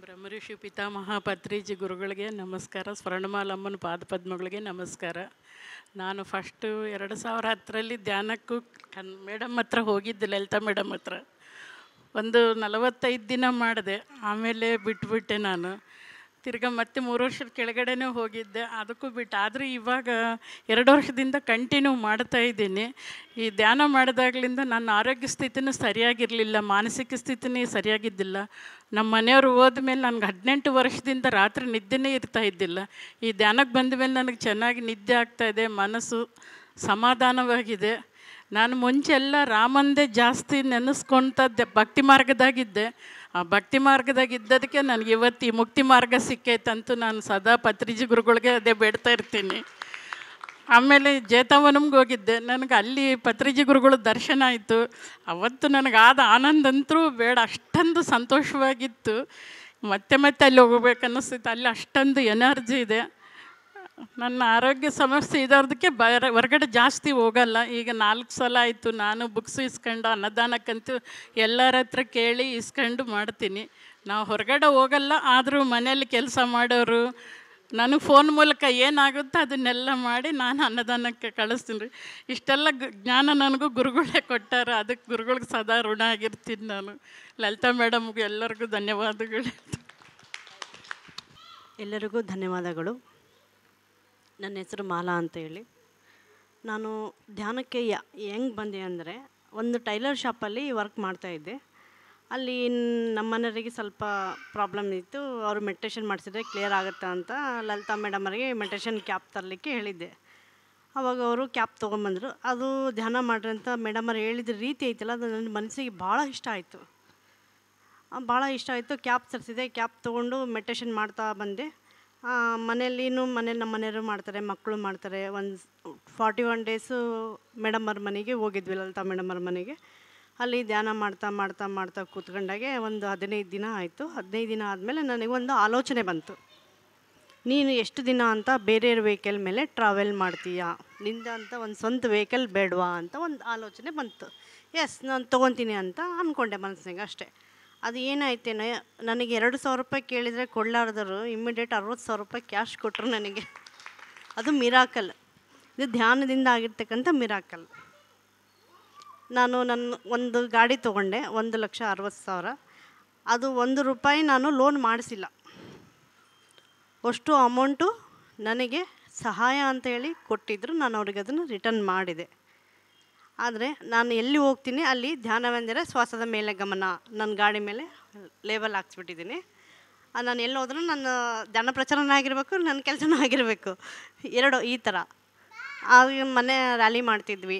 ಬ್ರಹ್ಮಋಷಿ ಪಿತಾಮಹ ಪತ್ರಿಜಿ ಗುರುಗಳಿಗೆ ನಮಸ್ಕಾರ. ಸ್ವರ್ಣಮಾಲಮ್ಮನ ಪಾದಪದ್ಮಗಳಿಗೆ ನಮಸ್ಕಾರ. ನಾನು ಫಸ್ಟು 2010ರಲ್ಲಿ ಧ್ಯಾನಕ್ಕೂ ಮೇಡಮ್ ಹತ್ರ ಹೋಗಿದ್ದೆ, ಲಲಿತಾ ಮೇಡಮ್ ಹತ್ರ. ಒಂದು 45 ದಿನ ಮಾಡಿದೆ, ಆಮೇಲೆ ಬಿಟ್ಬಿಟ್ಟೆ ನಾನು. ತಿರ್ಗಿ ಮತ್ತೆ 3 ವರ್ಷದ ಕೆಳಗಡೆನೇ ಹೋಗಿದ್ದೆ, ಅದಕ್ಕೂ ಬಿಟ್ಟು. ಆದರೆ ಇವಾಗ 2 ವರ್ಷದಿಂದ ಕಂಟಿನ್ಯೂ ಮಾಡ್ತಾ ಇದ್ದೀನಿ. ಈ ಧ್ಯಾನ ಮಾಡಿದಾಗ್ಲಿಂದ ನನ್ನ ಆರೋಗ್ಯ ಸ್ಥಿತಿನೂ ಸರಿಯಾಗಿರಲಿಲ್ಲ, ಮಾನಸಿಕ ಸ್ಥಿತಿನೇ ಸರಿಯಾಗಿದ್ದಿಲ್ಲ. ನಮ್ಮ ಮನೆಯವರು ಹೋದ ಮೇಲೆ ನನಗೆ 18 ವರ್ಷದಿಂದ ರಾತ್ರಿ ನಿದ್ದೆನೇ ಇರ್ತಾ ಇದ್ದಿಲ್ಲ. ಈ ಧ್ಯಾನಕ್ಕೆ ಬಂದ ಮೇಲೆ ನನಗೆ ಚೆನ್ನಾಗಿ ನಿದ್ದೆ ಆಗ್ತಾಯಿದೆ, ಮನಸ್ಸು ಸಮಾಧಾನವಾಗಿದೆ. ನಾನು ಮುಂಚೆಲ್ಲ ರಾಮಂದೇ ಜಾಸ್ತಿ ನೆನೆಸ್ಕೊತದ್ದೆ, ಭಕ್ತಿ ಮಾರ್ಗದಾಗಿದ್ದೆ. ಆ ಭಕ್ತಿ ಮಾರ್ಗದಾಗಿದ್ದದಕ್ಕೆ ನನಗೆ ಇವತ್ತು ಈ ಮುಕ್ತಿ ಮಾರ್ಗ ಸಿಕ್ಕೈತಂತೂ ನಾನು ಸದಾ ಪತ್ರಿಜಿ ಗುರುಗಳಿಗೆ ಅದೇ ಬೇಡ್ತಾ ಇರ್ತೀನಿ. ಆಮೇಲೆ ಜೇತವನಮ್ಗೆ ಹೋಗಿದ್ದೆ, ನನಗೆ ಅಲ್ಲಿ ಪತ್ರಿಜಿ ಗುರುಗಳ ದರ್ಶನ ಆಯಿತು. ಅವತ್ತು ನನಗಾದ ಆನಂದ ಅಂತೂ ಬೇಡ, ಅಷ್ಟೊಂದು ಸಂತೋಷವಾಗಿತ್ತು. ಮತ್ತೆ ಮತ್ತೆ ಅಲ್ಲಿ ಹೋಗ್ಬೇಕನ್ನಿಸ್ತಿತ್ತು, ಅಲ್ಲಿ ಅಷ್ಟೊಂದು ಎನರ್ಜಿ ಇದೆ. ನನ್ನ ಆರೋಗ್ಯ ಸಮಸ್ಯೆ ಇರೋದಕ್ಕೆ ಹೊರಗಡೆ ಜಾಸ್ತಿ ಹೋಗಲ್ಲ. ಈಗ 4 ಸಲ ಆಯಿತು ನಾನು ಬುಕ್ಸು ಇಸ್ಕೊಂಡು ಅನ್ನದಾನಕ್ಕಂತೂ ಎಲ್ಲರ ಹತ್ರ ಕೇಳಿ ಇಸ್ಕೊಂಡು ಮಾಡ್ತೀನಿ. ನಾವು ಹೊರಗಡೆ ಹೋಗಲ್ಲ, ಆದರೂ ಮನೆಯಲ್ಲಿ ಕೆಲಸ ಮಾಡೋರು ನನಗೆ ಫೋನ್ ಮೂಲಕ ಏನಾಗುತ್ತೋ ಅದನ್ನೆಲ್ಲ ಮಾಡಿ ನಾನು ಅನ್ನದಾನಕ್ಕೆ ಕಳಿಸ್ತೀನಿ. ಇಷ್ಟೆಲ್ಲ ಜ್ಞಾನ ನನಗೂ ಗುರುಗಳೇ ಕೊಟ್ಟಾರ, ಅದಕ್ಕೆ ಗುರುಗಳಿಗೆ ಸದಾ ಋಣ ಆಗಿರ್ತೀನಿ ನಾನು. ಲಲಿತಾ ಮೇಡಮ್ಗೂ ಎಲ್ಲರಿಗೂ ಧನ್ಯವಾದಗಳು. ಎಲ್ಲರಿಗೂ ಧನ್ಯವಾದಗಳು. ನನ್ನ ಹೆಸರು ಮಾಲಾ ಅಂತೇಳಿ. ನಾನು ಧ್ಯಾನಕ್ಕೆ ಹೆಂಗೆ ಬಂದೆ ಅಂದರೆ, ಒಂದು ಟೈಲರ್ ಶಾಪಲ್ಲಿ ವರ್ಕ್ ಮಾಡ್ತಾಯಿದ್ದೆ. ಅಲ್ಲಿ ನಮ್ಮ ಮನೆಯವರಿಗೆ ಸ್ವಲ್ಪ ಪ್ರಾಬ್ಲಮ್ ಇತ್ತು. ಅವರು ಮೆಡಿಟೇಷನ್ ಮಾಡಿಸಿದ್ರೆ ಕ್ಲಿಯರ್ ಆಗುತ್ತೆ ಅಂತ ಲಲಿತಾ ಮೇಡಮ್ ಅವರಿಗೆ ಮೆಡಿಟೇಷನ್ ಕ್ಯಾಪ್ ತರಲಿಕ್ಕೆ ಹೇಳಿದ್ದೆ. ಆವಾಗ ಅವರು ಕ್ಯಾಪ್ ತೊಗೊಂಬಂದರು. ಅದು ಧ್ಯಾನ ಮಾಡಿರಿ ಅಂತ ಮೇಡಮ್ ಅವ್ರು ಹೇಳಿದ ರೀತಿ ಐತಲ್ಲ, ಅದು ನನ್ನ ಮನಸ್ಸಿಗೆ ಭಾಳ ಇಷ್ಟ ಆಯಿತು. ಕ್ಯಾಪ್ ತರಿಸಿದೆ. ಕ್ಯಾಪ್ ತೊಗೊಂಡು ಮೆಡಿಟೇಷನ್ ಮಾಡ್ತಾ ಬಂದೆ. ಮನೇಲಿ ನಮ್ಮ ಮನೆಯವರು ಮಾಡ್ತಾರೆ, ಮಕ್ಕಳು ಮಾಡ್ತಾರೆ. ಒಂದು 41 ಡೇಸು ಮೇಡಮ್ ಅವ್ರ ಮನೆಗೆ ಹೋಗಿದ್ವಿ, ಲಲಿತಾ ಮೇಡಮ್ ಅವ್ರ ಮನೆಗೆ. ಅಲ್ಲಿ ಧ್ಯಾನ ಮಾಡ್ತಾ ಮಾಡ್ತಾ ಮಾಡ್ತಾ ಕೂತ್ಕೊಂಡಾಗೆ ಒಂದು 15 ದಿನ ಆಯಿತು. 15 ದಿನ ಆದಮೇಲೆ ನನಗೊಂದು ಆಲೋಚನೆ ಬಂತು, ನೀನು ಎಷ್ಟು ದಿನ ಅಂತ ಬೇರೆಯವ್ರ ವೆಹಿಕಲ್ ಮೇಲೆ ಟ್ರಾವೆಲ್ ಮಾಡ್ತೀಯಾ, ನಿಂದ ಅಂತ ಒಂದು ಸ್ವಂತ ವೆಹಿಕಲ್ ಬೇಡವಾ ಅಂತ ಒಂದು ಆಲೋಚನೆ ಬಂತು. ಎಸ್, ನಾನು ತೊಗೊತೀನಿ ಅಂತ ಅಂದ್ಕೊಂಡೆ ಮನಸ್ಸಿನಾಗ ಅಷ್ಟೇ. ಅದು ಏನಾಯ್ತೇನೋ, ನನಗೆ 2,000 ರೂಪಾಯಿ ಕೇಳಿದರೆ ಕೊಡಲಾರ್ದರು ಇಮ್ಮಿಡಿಯೇಟ್ 60,000 ರೂಪಾಯಿ ಕ್ಯಾಶ್ ಕೊಟ್ಟರು ನನಗೆ. ಅದು ಮಿರಾಕಲ್. ಇದು ಧ್ಯಾನದಿಂದ ಆಗಿರ್ತಕ್ಕಂಥ ಮಿರಾಕಲ್. ನಾನು ಒಂದು ಗಾಡಿ ತೊಗೊಂಡೆ 1,60,000. ಅದು 1 ರೂಪಾಯಿ ನಾನು ಲೋನ್ ಮಾಡಿಸಿಲ್ಲ. ಅಷ್ಟು ಅಮೌಂಟು ನನಗೆ ಸಹಾಯ ಅಂತ ಹೇಳಿ ಕೊಟ್ಟಿದ್ದರು. ನಾನು ಅವ್ರಿಗೆ ಅದನ್ನು ರಿಟರ್ನ್ ಮಾಡಿದೆ. ಆದರೆ ನಾನು ಎಲ್ಲಿ ಹೋಗ್ತೀನಿ ಅಲ್ಲಿ ಧ್ಯಾನವೆಂದರೆ ಶ್ವಾಸದ ಮೇಲೆ ಗಮನ, ನನ್ನ ಗಾಡಿ ಮೇಲೆ ಲೇಬಲ್ ಹಾಕ್ಸ್ಬಿಟ್ಟಿದ್ದೀನಿ. ನಾನು ಎಲ್ಲಿ ಹೋದ್ರೂ ನನ್ನ ಧ್ಯಾನ ಪ್ರಚಾರನೇ ಆಗಿರಬೇಕು, ನನ್ನ ಕೆಲಸನೂ ಆಗಿರಬೇಕು, ಎರಡು ಈ ಥರ. ಆಗ ಮನೆ ರ್ಯಾಲಿ ಮಾಡ್ತಿದ್ವಿ,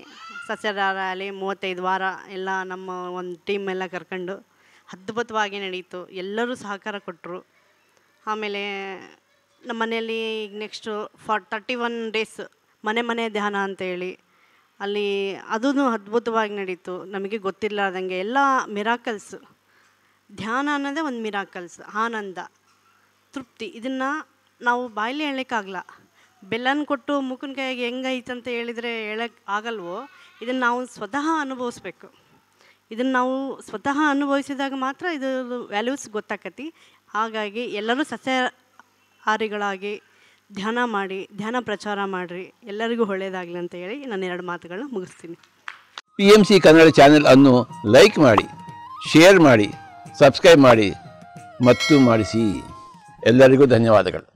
ಸಸ್ಯದ ರ್ಯಾಲಿ 35 ವಾರ ಎಲ್ಲ ನಮ್ಮ ಒಂದು ಟೀಮ್ ಎಲ್ಲ ಕರ್ಕೊಂಡು ಅದ್ಭುತವಾಗಿ ನಡೀತು. ಎಲ್ಲರೂ ಸಹಕಾರ ಕೊಟ್ಟರು. ಆಮೇಲೆ ನಮ್ಮ ಮನೆಯಲ್ಲಿ ಈಗ ನೆಕ್ಸ್ಟು 31 ಡೇಸ್ ಮನೆ ಧ್ಯಾನ ಅಂತೇಳಿ ಅಲ್ಲಿ ಅದೂ ಅದ್ಭುತವಾಗಿ ನಡೀತು. ನಮಗೆ ಗೊತ್ತಿರಲಾರ್ದಂಗೆ ಎಲ್ಲ ಮಿರಾಕಲ್ಸ್. ಧ್ಯಾನ ಅನ್ನೋದೇ ಒಂದು ಮಿರಾಕಲ್ಸ್. ಆನಂದ, ತೃಪ್ತಿ, ಇದನ್ನು ನಾವು ಬಾಯಲ್ಲಿ ಹೇಳೋಕ್ಕಾಗಲ್ಲ. ಬೆಲ್ಲನ ಕೊಟ್ಟು ಮುಖನ ಕೈಯಾಗೆ ಹೆಂಗೈತೆ ಅಂತ ಹೇಳಿದರೆ ಹೇಳೋಕ್ಕೆ ಆಗಲ್ವೋ. ಇದನ್ನು ನಾವು ಸ್ವತಃ ಅನುಭವಿಸ್ಬೇಕು. ಇದನ್ನು ನಾವು ಸ್ವತಃ ಅನುಭವಿಸಿದಾಗ ಮಾತ್ರ ಇದು ವ್ಯಾಲ್ಯೂಸ್ ಗೊತ್ತಾಕತಿ. ಹಾಗಾಗಿ ಎಲ್ಲರೂ ಸಸ್ಯಾಹಾರಿಗಳಾಗಿ ಧ್ಯಾನ ಮಾಡಿ, ಧ್ಯಾನ ಪ್ರಚಾರ ಮಾಡಿರಿ, ಎಲ್ಲರಿಗೂ ಒಳ್ಳೆಯದಾಗಲಿ ಅಂತ ಹೇಳಿ ನಾನು 2 ಮಾತುಗಳನ್ನ ಮುಗಿಸ್ತೀನಿ. PMC ಕನ್ನಡ ಚಾನೆಲ್ ಅನ್ನು ಲೈಕ್ ಮಾಡಿ, ಶೇರ್ ಮಾಡಿ, ಸಬ್ಸ್ಕ್ರೈಬ್ ಮಾಡಿ ಮತ್ತು ಮಾಡಿಸಿ. ಎಲ್ಲರಿಗೂ ಧನ್ಯವಾದಗಳು.